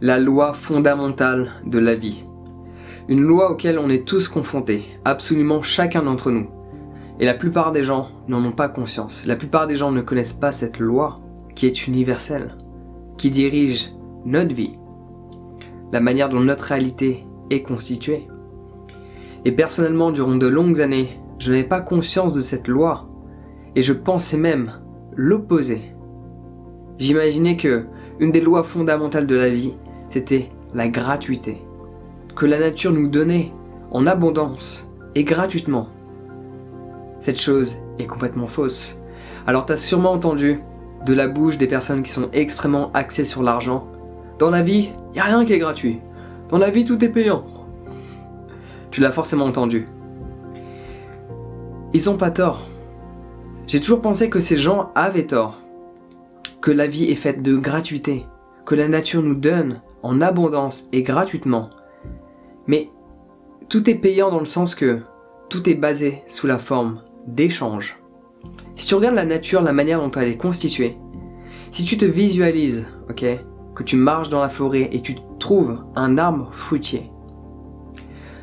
la loi fondamentale de la vie. Une loi auquel on est tous confrontés, absolument chacun d'entre nous. Et la plupart des gens n'en ont pas conscience. La plupart des gens ne connaissent pas cette loi qui est universelle, qui dirige notre vie, la manière dont notre réalité est constituée. Et personnellement, durant de longues années, je n'avais pas conscience de cette loi et je pensais même l'opposer. J'imaginais que une des lois fondamentales de la vie, c'était la gratuité, que la nature nous donnait en abondance et gratuitement. Cette chose est complètement fausse. Alors tu as sûrement entendu de la bouche des personnes qui sont extrêmement axées sur l'argent. Dans la vie, il n'y a rien qui est gratuit. Dans la vie, tout est payant. Tu l'as forcément entendu. Ils n'ont pas tort. J'ai toujours pensé que ces gens avaient tort, que la vie est faite de gratuité, que la nature nous donne en abondance et gratuitement. Mais tout est payant dans le sens que tout est basé sous la forme d'échange. Si tu regardes la nature, la manière dont elle est constituée, si tu te visualises, ok, que tu marches dans la forêt et tu trouves un arbre fruitier,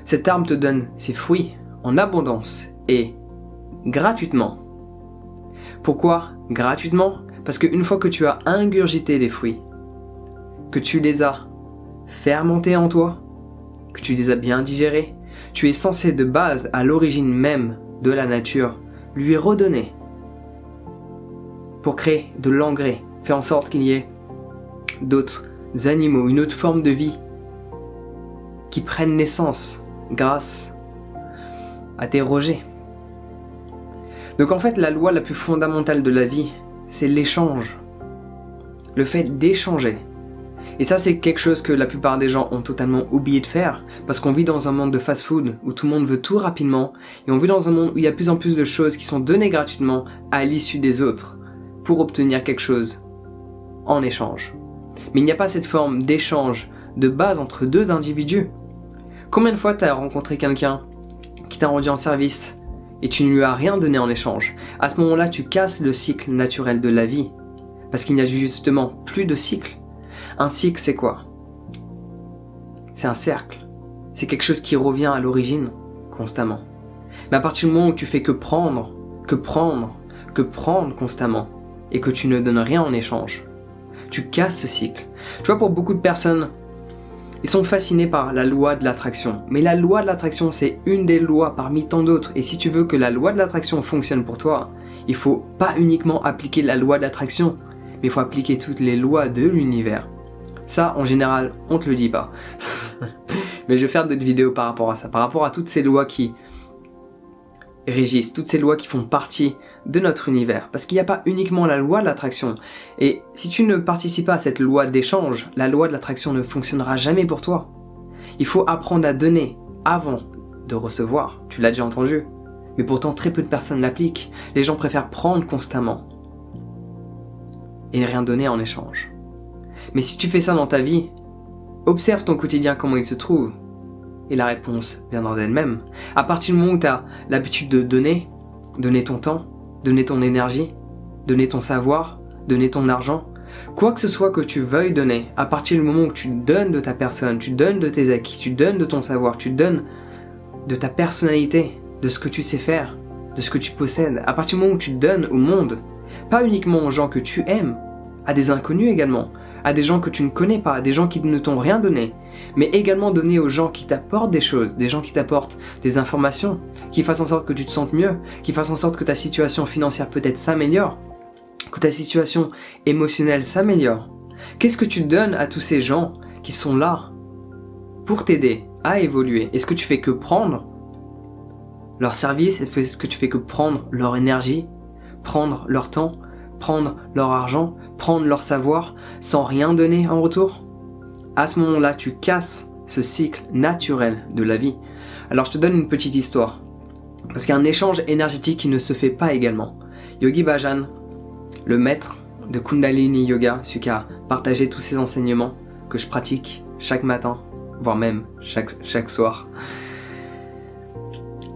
cet arbre te donne ses fruits en abondance et gratuitement. Pourquoi gratuitement? Parce qu'une fois que tu as ingurgité les fruits, que tu les as fermentés en toi, que tu les as bien digérés, tu es censé de base à l'origine même de la nature lui redonner pour créer de l'engrais, faire en sorte qu'il y ait d'autres animaux, une autre forme de vie qui prennent naissance grâce à tes rejets. Donc en fait, la loi la plus fondamentale de la vie, c'est l'échange, le fait d'échanger. Et ça, c'est quelque chose que la plupart des gens ont totalement oublié de faire, parce qu'on vit dans un monde de fast-food où tout le monde veut tout rapidement, et on vit dans un monde où il y a de plus en plus de choses qui sont données gratuitement à l'issue des autres pour obtenir quelque chose en échange. Mais il n'y a pas cette forme d'échange de base entre deux individus. Combien de fois tu as rencontré quelqu'un qui t'a rendu en service et tu ne lui as rien donné en échange? À ce moment-là, tu casses le cycle naturel de la vie, parce qu'il n'y a justement plus de cycle. Un cycle, c'est quoi? C'est un cercle. C'est quelque chose qui revient à l'origine, constamment. Mais à partir du moment où tu fais que prendre, que prendre, que prendre constamment, et que tu ne donnes rien en échange, tu casses ce cycle. Tu vois, pour beaucoup de personnes, ils sont fascinés par la loi de l'attraction. Mais la loi de l'attraction, c'est une des lois parmi tant d'autres. Et si tu veux que la loi de l'attraction fonctionne pour toi, il ne faut pas uniquement appliquer la loi de l'attraction, mais il faut appliquer toutes les lois de l'univers. Ça, en général, on te le dit pas. Mais je vais faire d'autres vidéos par rapport à ça, par rapport à toutes ces lois qui régissent, toutes ces lois qui font partie de notre univers. Parce qu'il n'y a pas uniquement la loi de l'attraction. Et si tu ne participes pas à cette loi d'échange, la loi de l'attraction ne fonctionnera jamais pour toi. Il faut apprendre à donner avant de recevoir. Tu l'as déjà entendu. Mais pourtant, très peu de personnes l'appliquent. Les gens préfèrent prendre constamment et rien donner en échange. Mais si tu fais ça dans ta vie, observe ton quotidien comment il se trouve, et la réponse viendra d'elle-même. À partir du moment où tu as l'habitude de donner, donner ton temps, donner ton énergie, donner ton savoir, donner ton argent, quoi que ce soit que tu veuilles donner, à partir du moment où tu donnes de ta personne, tu donnes de tes acquis, tu donnes de ton savoir, tu donnes de ta personnalité, de ce que tu sais faire, de ce que tu possèdes, à partir du moment où tu donnes au monde, pas uniquement aux gens que tu aimes, à des inconnus également, à des gens que tu ne connais pas, à des gens qui ne t'ont rien donné, mais également donner aux gens qui t'apportent des choses, des gens qui t'apportent des informations, qui fassent en sorte que tu te sentes mieux, qui fassent en sorte que ta situation financière peut-être s'améliore, que ta situation émotionnelle s'améliore. Qu'est-ce que tu donnes à tous ces gens qui sont là pour t'aider à évoluer? Est-ce que tu fais que prendre leur service? Est-ce que tu fais que prendre leur énergie, prendre leur temps, prendre leur argent, prendre leur savoir, sans rien donner en retour? À ce moment-là, tu casses ce cycle naturel de la vie. Alors je te donne une petite histoire, parce qu'il y a un échange énergétique qui ne se fait pas également. Yogi Bhajan, le maître de Kundalini Yoga, celui qui a partagé tous ses enseignements que je pratique chaque matin, voire même chaque soir,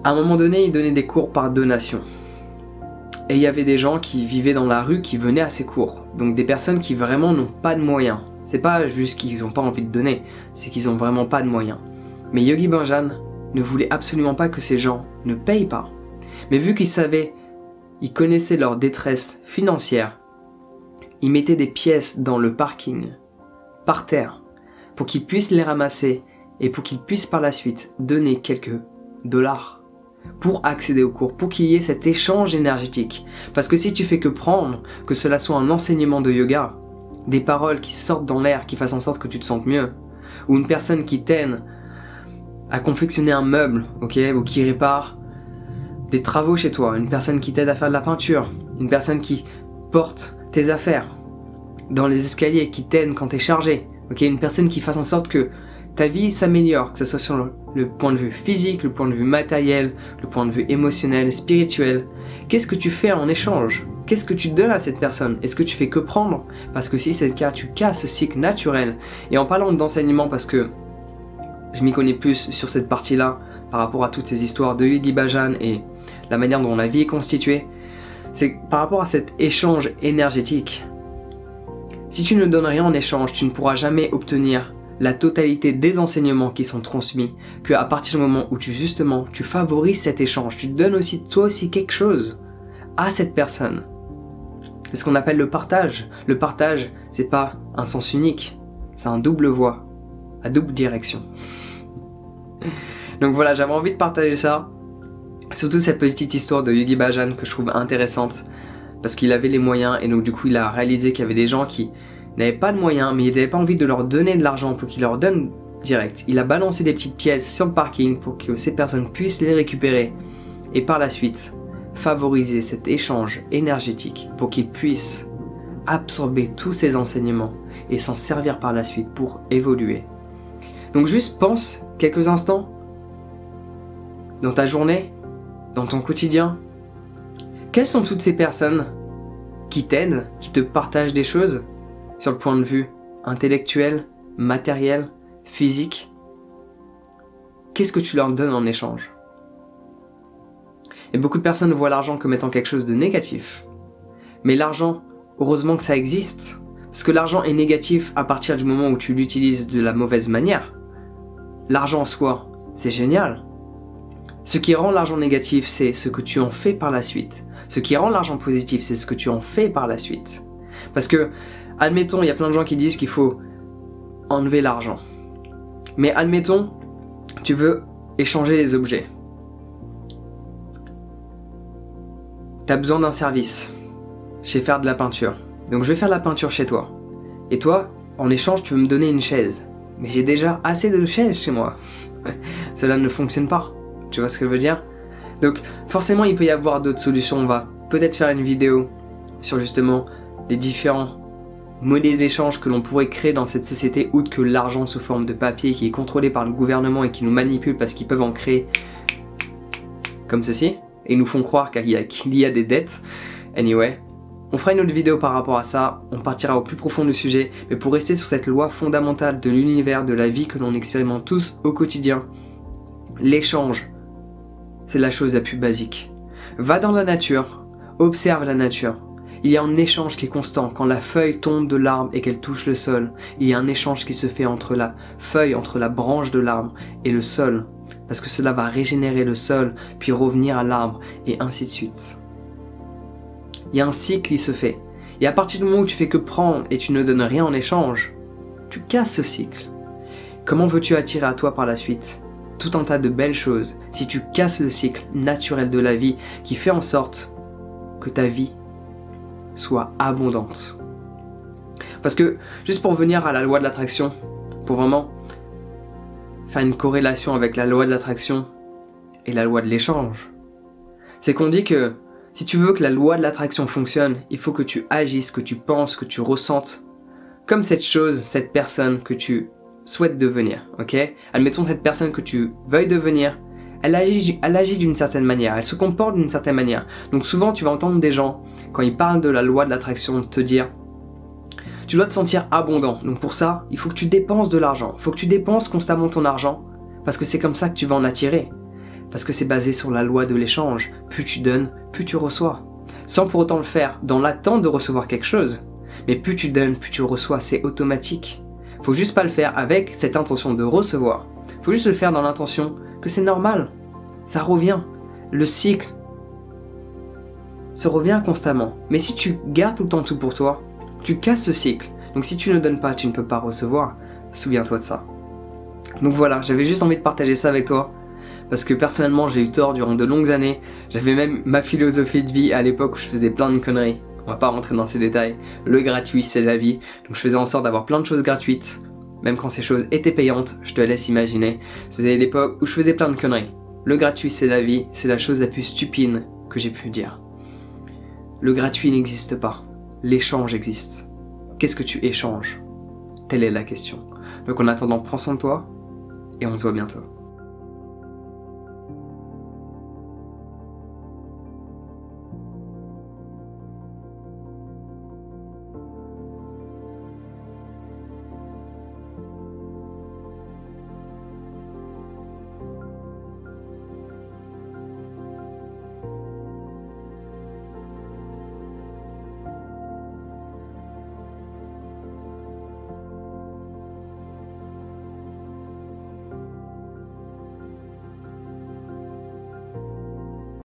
à un moment donné, il donnait des cours par donation. Et il y avait des gens qui vivaient dans la rue qui venaient à ces cours. Donc des personnes qui vraiment n'ont pas de moyens. C'est pas juste qu'ils n'ont pas envie de donner, c'est qu'ils n'ont vraiment pas de moyens. Mais Yogi Bhajan ne voulait absolument pas que ces gens ne payent pas. Mais vu qu'ils savaient, ils connaissaient leur détresse financière, ils mettaient des pièces dans le parking, par terre, pour qu'ils puissent les ramasser et pour qu'ils puissent par la suite donner quelques dollars pour accéder au cours, pour qu'il y ait cet échange énergétique. Parce que si tu fais que prendre, que cela soit un enseignement de yoga, des paroles qui sortent dans l'air, qui fassent en sorte que tu te sentes mieux, ou une personne qui t'aide à confectionner un meuble, okay, ou qui répare des travaux chez toi, une personne qui t'aide à faire de la peinture, une personne qui porte tes affaires dans les escaliers, qui t'aide quand t'es chargé, okay, une personne qui fasse en sorte que ta vie s'améliore, que ce soit sur le point de vue physique, le point de vue matériel, le point de vue émotionnel, spirituel. Qu'est-ce que tu fais en échange? Qu'est-ce que tu donnes à cette personne? Est-ce que tu fais que prendre? Parce que si c'est le cas, tu casses ce cycle naturel. Et en parlant d'enseignement, parce que je m'y connais plus sur cette partie-là, par rapport à toutes ces histoires de Yogi Bhajan et la manière dont la vie est constituée, c'est par rapport à cet échange énergétique. Si tu ne donnes rien en échange, tu ne pourras jamais obtenir la totalité des enseignements qui sont transmis, qu'à partir du moment où tu favorises cet échange, tu donnes aussi toi aussi quelque chose à cette personne. C'est ce qu'on appelle le partage. Le partage, c'est pas un sens unique, c'est un double voie, à double direction. Donc voilà, j'avais envie de partager ça, surtout cette petite histoire de Yogi Bhajan que je trouve intéressante, parce qu'il avait les moyens et donc du coup il a réalisé qu'il y avait des gens qui n'avait pas de moyens, mais il n'avait pas envie de leur donner de l'argent pour qu'ils leur donnent direct. Il a balancé des petites pièces sur le parking pour que ces personnes puissent les récupérer et par la suite favoriser cet échange énergétique pour qu'ils puissent absorber tous ces enseignements et s'en servir par la suite pour évoluer. Donc juste pense quelques instants dans ta journée, dans ton quotidien. Quelles sont toutes ces personnes qui t'aident, qui te partagent des choses ? Sur le point de vue intellectuel, matériel, physique, qu'est-ce que tu leur donnes en échange? Et beaucoup de personnes voient l'argent comme étant quelque chose de négatif. Mais l'argent, heureusement que ça existe, parce que l'argent est négatif à partir du moment où tu l'utilises de la mauvaise manière. L'argent en soi, c'est génial. Ce qui rend l'argent négatif, c'est ce que tu en fais par la suite. Ce qui rend l'argent positif, c'est ce que tu en fais par la suite. Parce que admettons, il y a plein de gens qui disent qu'il faut enlever l'argent. Mais admettons, tu veux échanger les objets. Tu as besoin d'un service. Je sais faire de la peinture. Donc je vais faire de la peinture chez toi. Et toi, en échange, tu veux me donner une chaise. Mais j'ai déjà assez de chaises chez moi. Cela ne fonctionne pas. Tu vois ce que je veux dire? Donc forcément, il peut y avoir d'autres solutions. On va peut-être faire une vidéo sur justement les différents modèle d'échange que l'on pourrait créer dans cette société, outre que l'argent sous forme de papier qui est contrôlé par le gouvernement et qui nous manipule parce qu'ils peuvent en créer comme ceci et nous font croire qu'il y a des dettes. Anyway, on fera une autre vidéo par rapport à ça, on partira au plus profond du sujet, mais pour rester sur cette loi fondamentale de l'univers, de la vie que l'on expérimente tous au quotidien, l'échange, c'est la chose la plus basique. Va dans la nature, observe la nature. Il y a un échange qui est constant. Quand la feuille tombe de l'arbre et qu'elle touche le sol, il y a un échange qui se fait entre la feuille, entre la branche de l'arbre et le sol. Parce que cela va régénérer le sol, puis revenir à l'arbre, et ainsi de suite. Il y a un cycle qui se fait. Et à partir du moment où tu fais que prendre et tu ne donnes rien en échange, tu casses ce cycle. Comment veux-tu attirer à toi par la suite tout un tas de belles choses si tu casses le cycle naturel de la vie qui fait en sorte que ta vie soit abondante? Parce que, juste pour venir à la loi de l'attraction, pour vraiment faire une corrélation avec la loi de l'attraction et la loi de l'échange, c'est qu'on dit que si tu veux que la loi de l'attraction fonctionne, il faut que tu agisses, que tu penses, que tu ressentes comme cette chose, cette personne que tu souhaites devenir, ok? Admettons cette personne que tu veuilles devenir, elle agit d'une certaine manière, elle se comporte d'une certaine manière. Donc souvent tu vas entendre des gens, quand ils parlent de la loi de l'attraction, te dire « Tu dois te sentir abondant, donc pour ça, il faut que tu dépenses de l'argent, il faut que tu dépenses constamment ton argent, parce que c'est comme ça que tu vas en attirer. » Parce que c'est basé sur la loi de l'échange, plus tu donnes, plus tu reçois, sans pour autant le faire dans l'attente de recevoir quelque chose. Mais plus tu donnes, plus tu reçois, c'est automatique. Faut juste pas le faire avec cette intention de recevoir. Faut juste le faire dans l'intention que c'est normal. Ça revient. Le cycle se revient constamment. Mais si tu gardes tout le temps tout pour toi, tu casses ce cycle. Donc si tu ne donnes pas, tu ne peux pas recevoir. Souviens-toi de ça. Donc voilà, j'avais juste envie de partager ça avec toi. Parce que personnellement, j'ai eu tort durant de longues années. J'avais même ma philosophie de vie à l'époque où je faisais plein de conneries. On va pas rentrer dans ces détails. Le gratuit, c'est la vie. Donc je faisais en sorte d'avoir plein de choses gratuites. Même quand ces choses étaient payantes, je te laisse imaginer. C'était l'époque où je faisais plein de conneries. Le gratuit, c'est la vie. C'est la chose la plus stupide que j'ai pu dire. Le gratuit n'existe pas. L'échange existe. Qu'est-ce que tu échanges? Telle est la question. Donc en attendant, prends soin de toi. Et on se voit bientôt.